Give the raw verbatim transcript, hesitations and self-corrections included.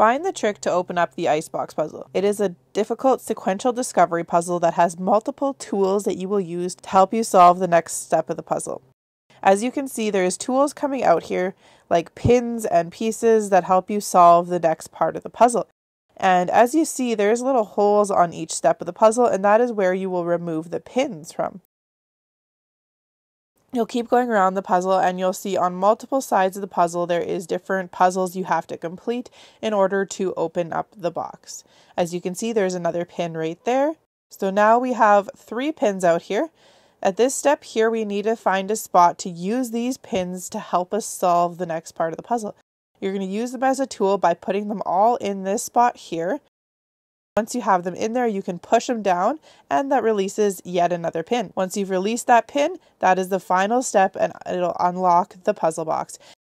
Find the trick to open up the Ice Box puzzle. It is a difficult sequential discovery puzzle that has multiple tools that you will use to help you solve the next step of the puzzle. As you can see, there's tools coming out here like pins and pieces that help you solve the next part of the puzzle. And as you see, there's little holes on each step of the puzzle, and that is where you will remove the pins from. You'll keep going around the puzzle, and you'll see on multiple sides of the puzzle there is different puzzles you have to complete in order to open up the box. As you can see, there's another pin right there. So now we have three pins out here. At this step here, we need to find a spot to use these pins to help us solve the next part of the puzzle. You're going to use them as a tool by putting them all in this spot here. Once you have them in there, you can push them down, and that releases yet another pin. Once you've released that pin, that is the final step, and it'll unlock the puzzle box.